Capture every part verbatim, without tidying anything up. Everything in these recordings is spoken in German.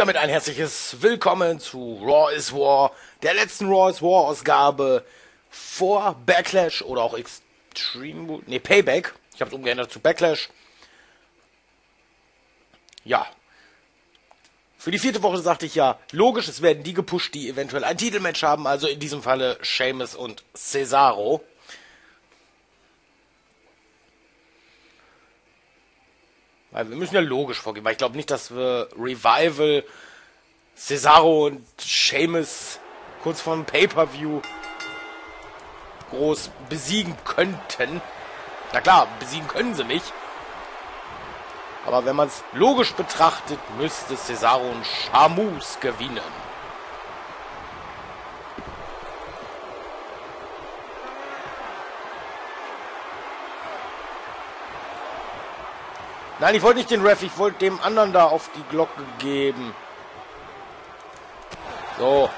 Und damit ein herzliches Willkommen zu Raw is War, der letzten Raw is War Ausgabe vor Backlash oder auch Extreme, ne, Payback. Ich habe es umgeändert zu Backlash. Ja. Für die vierte Woche sagte ich ja, logisch, es werden die gepusht, die eventuell ein Titelmatch haben, also in diesem Falle Sheamus und Cesaro. Weil wir müssen ja logisch vorgehen, weil ich glaube nicht, dass wir Revival, Cesaro und Sheamus kurz vor dem Pay-Per-View groß besiegen könnten. Na klar, besiegen können sie nicht. Aber wenn man es logisch betrachtet, müsste Cesaro und Sheamus gewinnen. Nein, ich wollte nicht den Ref, ich wollte dem anderen da auf die Glocke geben. So.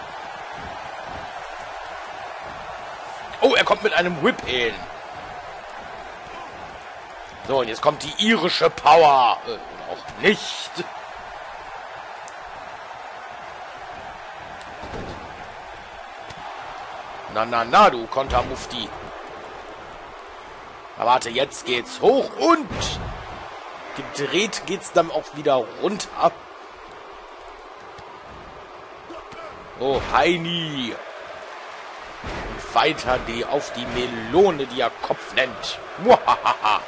Oh, er kommt mit einem Whip-In. So, und jetzt kommt die irische Power. Äh, auch nicht. Na, na, na, du Kontermufti. Na, warte, jetzt geht's hoch und... gedreht geht's dann auch wieder runter. Oh, Heini. Und weiter die auf die Melone, die er Kopf nennt. Muahaha.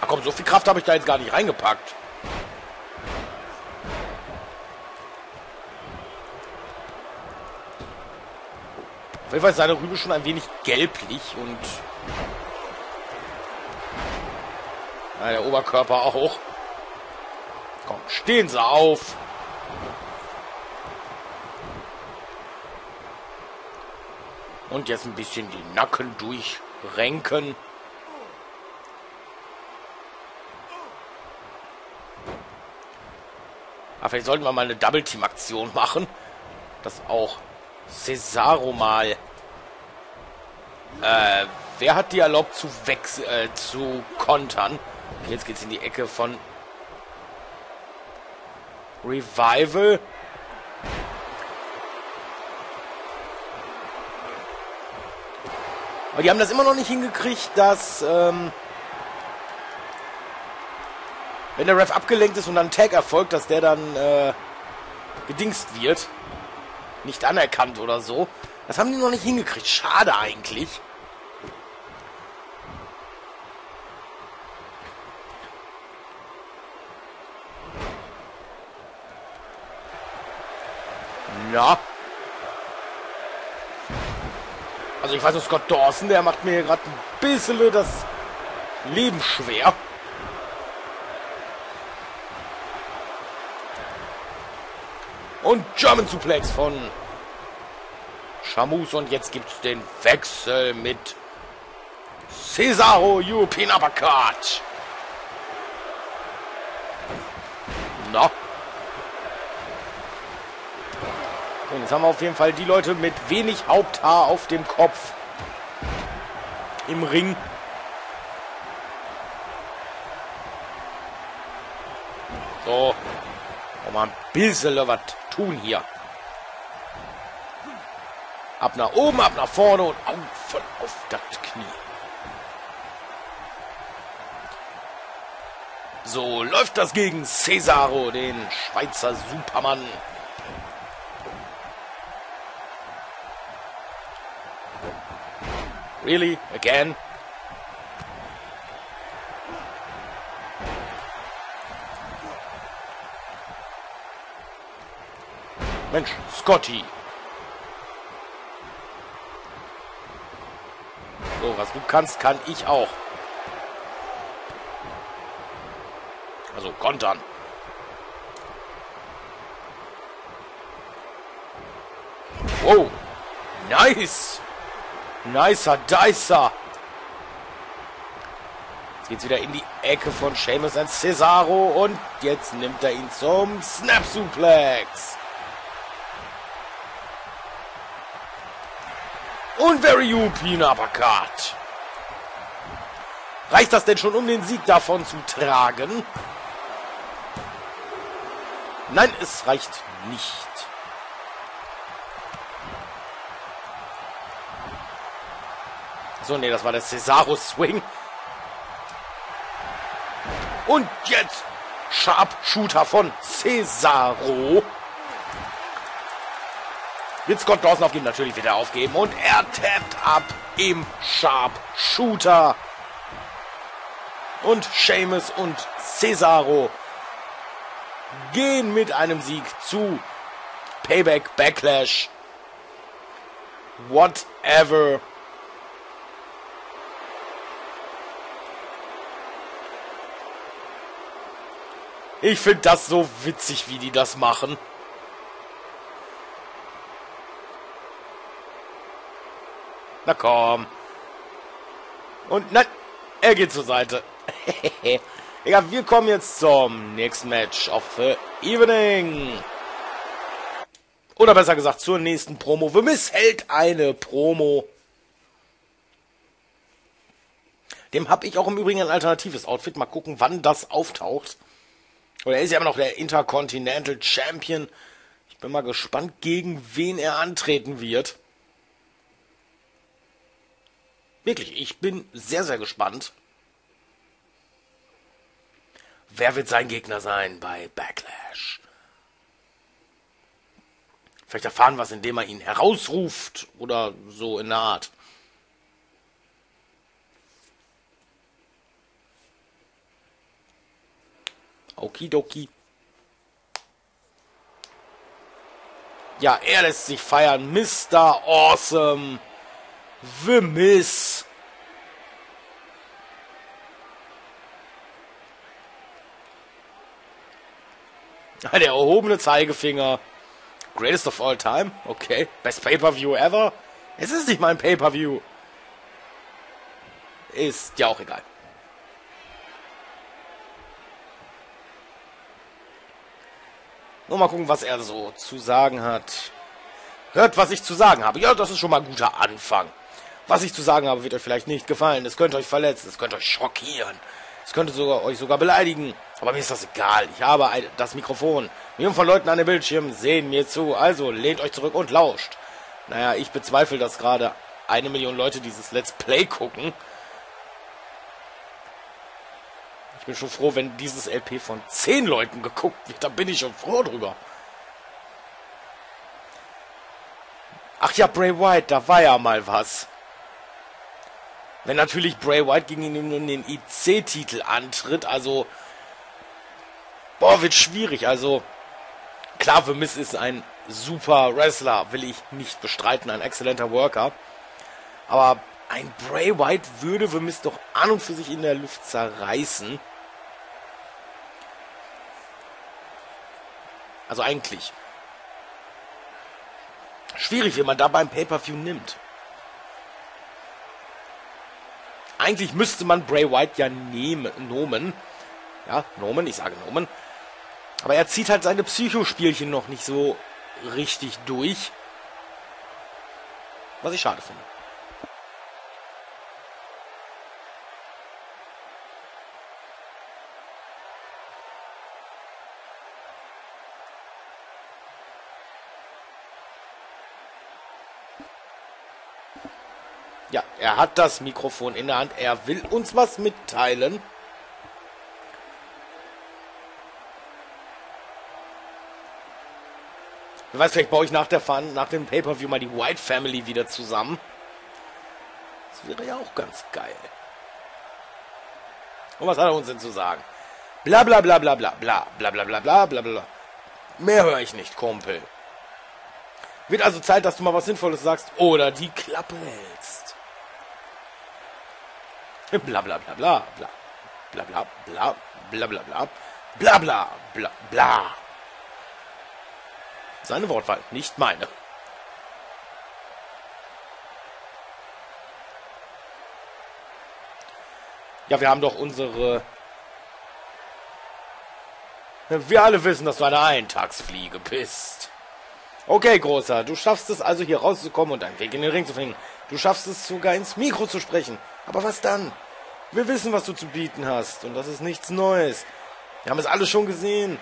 Ach komm, so viel Kraft habe ich da jetzt gar nicht reingepackt. Auf jeden Fall ist seine Rübe schon ein wenig gelblich und ja, der Oberkörper auch. Komm, stehen Sie auf. Und jetzt ein bisschen die Nacken durchrenken. Aber vielleicht sollten wir mal eine Double-Team-Aktion machen. Das auch... Cesaro mal. Äh, wer hat die erlaubt zu wechseln, äh, zu kontern? Okay, jetzt geht's in die Ecke von Revival. Aber die haben das immer noch nicht hingekriegt, dass, ähm, wenn der Ref abgelenkt ist und dann Tag erfolgt, dass der dann, äh, gedingst wird. Nicht anerkannt oder so. Das haben die noch nicht hingekriegt. Schade eigentlich. Ja. Also ich weiß nicht, Scott Dawson, der macht mir gerade ein bisschen das Leben schwer. Und German Suplex von Sheamus. Und jetzt gibt es den Wechsel mit Cesaro, European Uppercut. Na. Und jetzt haben wir auf jeden Fall die Leute mit wenig Haupthaar auf dem Kopf im Ring. So. Und mal ein bisschen was tun hier. Ab nach oben, ab nach vorne und auf, voll auf das Knie. So läuft das gegen Cesaro, den Schweizer Supermann. Really? Again? Mensch, Scotty. So, was du kannst, kann ich auch. Also, kontern. Wow. Nice. Nicer Dicer. Jetzt geht's wieder in die Ecke von Sheamus und Cesaro. Und jetzt nimmt er ihn zum Snap-Suplex. Und Very European Uppercut. Reicht das denn schon, um den Sieg davon zu tragen? Nein, es reicht nicht. So, nee, das war der Cesaro-Swing. Und jetzt Sharpshooter von Cesaro. Wird Scott Dawson auf ihn natürlich wieder aufgeben. Und er tappt ab im Sharpshooter. Und Sheamus und Cesaro gehen mit einem Sieg zu Payback Backlash. Whatever. Ich finde das so witzig, wie die das machen. Na komm. Und nein, er geht zur Seite. Egal, wir kommen jetzt zum nächsten Match of the Evening. Oder besser gesagt, zur nächsten Promo. The Miz hält eine Promo. Dem habe ich auch im Übrigen ein alternatives Outfit. Mal gucken, wann das auftaucht. Oder er ist ja immer noch der Intercontinental Champion. Ich bin mal gespannt, gegen wen er antreten wird. Wirklich, ich bin sehr, sehr gespannt. Wer wird sein Gegner sein bei Backlash? Vielleicht erfahren wir es, indem er ihn herausruft oder so in der Art. Okidoki. Ja, er lässt sich feiern. Mister Awesome. The Miz. Der erhobene Zeigefinger. Greatest of all time. Okay. Best Pay-Per-View ever. Es ist nicht mein Pay-Per-View. Ist ja auch egal. Nur mal gucken, was er so zu sagen hat. Hört, was ich zu sagen habe. Ja, das ist schon mal ein guter Anfang. Was ich zu sagen habe, wird euch vielleicht nicht gefallen. Es könnte euch verletzen, es könnte euch schockieren. Es könnte sogar, euch sogar beleidigen. Aber mir ist das egal. Ich habe ein, das Mikrofon. Millionen von Leuten an dem Bildschirm sehen mir zu. Also lehnt euch zurück und lauscht. Naja, ich bezweifle, dass gerade eine Million Leute dieses Let's Play gucken. Ich bin schon froh, wenn dieses L P von zehn Leuten geguckt wird. Da bin ich schon froh drüber. Ach ja, Bray Wyatt, da war ja mal was. Wenn natürlich Bray Wyatt gegen ihn den I C-Titel antritt, also... Boah, wird schwierig, also... Klar, The Miz ist ein super Wrestler, will ich nicht bestreiten, ein exzellenter Worker. Aber ein Bray Wyatt würde The Miz doch an und für sich in der Luft zerreißen. Also eigentlich. Schwierig, wenn man da beim Pay-Per-View nimmt. Eigentlich müsste man Bray Wyatt ja nehmen, nomen. Ja, nomen, ich sage nomen. Aber er zieht halt seine Psychospielchen noch nicht so richtig durch. Was ich schade finde. Ja, er hat das Mikrofon in der Hand. Er will uns was mitteilen. Wer weiß, vielleicht baue ich nach der Fun, nach dem Pay-Per-View mal die White Family wieder zusammen. Das wäre ja auch ganz geil. Und was hat er uns denn zu sagen? Bla bla bla bla bla bla bla bla bla bla bla bla. Mehr höre ich nicht, Kumpel. Wird also Zeit, dass du mal was Sinnvolles sagst oder die Klappe hältst. Bla bla bla bla bla bla bla bla bla bla bla bla bla bla bla. Seine Wortwahl, nicht meine. Ja, wir haben doch unsere... Wir alle wissen, dass du eine Eintagsfliege bist. Okay, Großer, du schaffst es also hier rauszukommen und einen Weg in den Ring zu finden. Du schaffst es sogar ins Mikro zu sprechen. Aber was dann? Wir wissen, was du zu bieten hast. Und das ist nichts Neues. Wir haben es alle schon gesehen.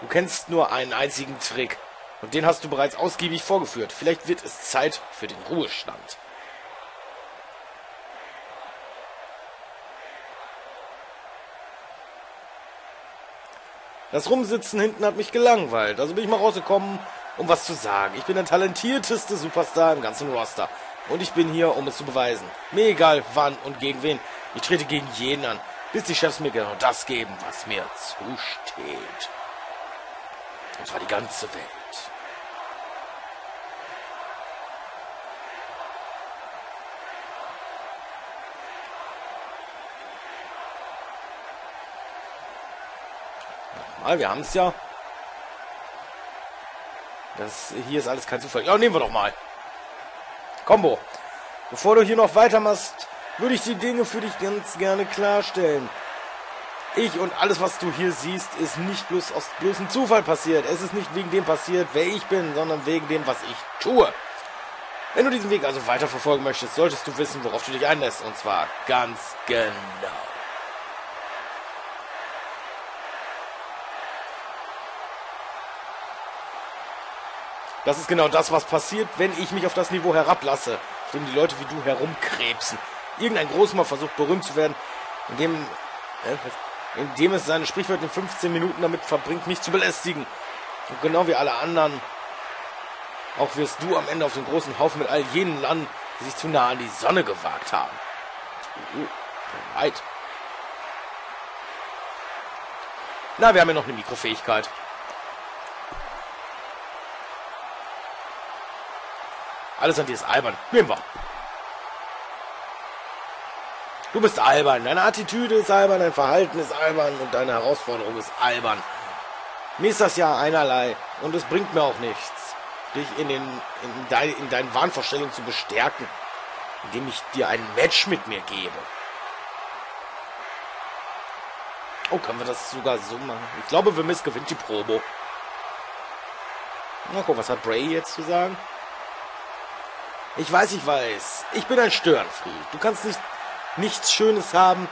Du kennst nur einen einzigen Trick. Und den hast du bereits ausgiebig vorgeführt. Vielleicht wird es Zeit für den Ruhestand. Das Rumsitzen hinten hat mich gelangweilt. Also bin ich mal rausgekommen, um was zu sagen. Ich bin der talentierteste Superstar im ganzen Roster. Und ich bin hier, um es zu beweisen. Mir egal, wann und gegen wen. Ich trete gegen jeden an, bis die Chefs mir genau das geben, was mir zusteht. Und zwar die ganze Welt. Nochmal, wir haben es ja. Das hier ist alles kein Zufall. Ja, nehmen wir doch mal. Combo. Bevor du hier noch weitermachst, würde ich die Dinge für dich ganz gerne klarstellen. Ich und alles, was du hier siehst, ist nicht bloß aus bloßem Zufall passiert. Es ist nicht wegen dem passiert, wer ich bin, sondern wegen dem, was ich tue. Wenn du diesen Weg also weiterverfolgen möchtest, solltest du wissen, worauf du dich einlässt. Und zwar ganz genau. Das ist genau das, was passiert, wenn ich mich auf das Niveau herablasse, auf dem die Leute wie du herumkrebsen. Irgendein Großmaul versucht, berühmt zu werden, indem, äh, indem es seine Sprichwörter in fünfzehn Minuten damit verbringt, mich zu belästigen. Und genau wie alle anderen, auch wirst du am Ende auf den großen Haufen mit all jenen landen, die sich zu nah an die Sonne gewagt haben. Uh, weit. Na, wir haben ja noch eine Mikrofähigkeit. Alles an dir ist albern. Nehmen wir. Du bist albern. Deine Attitüde ist albern, dein Verhalten ist albern und deine Herausforderung ist albern. Mir ist das ja einerlei und es bringt mir auch nichts, dich in, den, in, dein, in deinen Wahnvorstellungen zu bestärken, indem ich dir ein Match mit mir gebe. Oh, können wir das sogar so machen? Ich glaube, The Miz gewinnt die Promo. Na guck, was hat Bray jetzt zu sagen? Ich weiß, ich weiß. Ich bin ein Störenfried. Du kannst nicht nichts Schönes haben,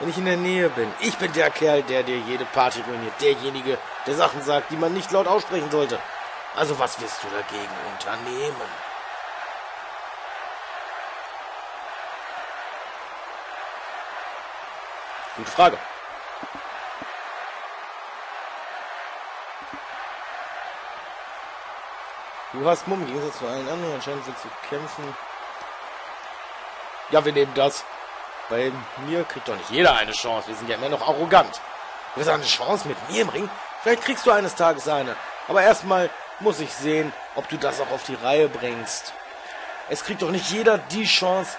wenn ich in der Nähe bin. Ich bin der Kerl, der dir jede Party ruiniert. Derjenige, der Sachen sagt, die man nicht laut aussprechen sollte. Also was wirst du dagegen unternehmen? Gute Frage. Du hast Mumm, gegen das zu allen anderen, anscheinend willst du kämpfen. Ja, wir nehmen das. Bei mir kriegt doch nicht jeder eine Chance, wir sind ja immer noch arrogant. Du hast eine Chance mit mir im Ring? Vielleicht kriegst du eines Tages eine. Aber erstmal muss ich sehen, ob du das auch auf die Reihe bringst. Es kriegt doch nicht jeder die Chance,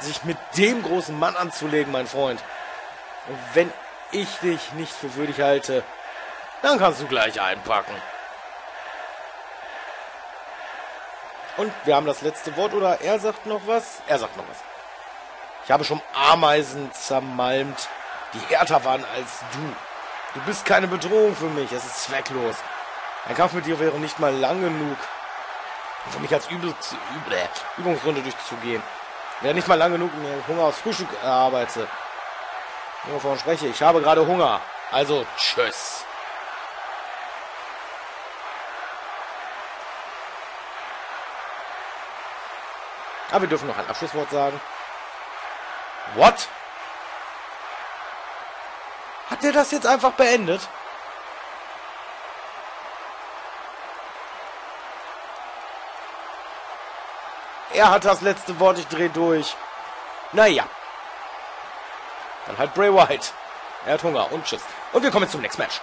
sich mit dem großen Mann anzulegen, mein Freund. Und wenn ich dich nicht für würdig halte, dann kannst du gleich einpacken. Und wir haben das letzte Wort, oder er sagt noch was? Er sagt noch was. Ich habe schon Ameisen zermalmt, die härter waren als du. Du bist keine Bedrohung für mich, es ist zwecklos. Ein Kampf mit dir wäre nicht mal lang genug, für mich als Übel Übungsrunde durchzugehen. Wäre nicht mal lang genug, um mir Hunger aufs Frühstück erarbeite. Wovon spreche ich? Ich habe gerade Hunger. Also, tschüss. Aber wir dürfen noch ein Abschlusswort sagen. What? Hat der das jetzt einfach beendet? Er hat das letzte Wort, ich drehe durch. Naja. Dann halt Bray Wyatt. Er hat Hunger und tschüss. Und wir kommen zum nächsten Match.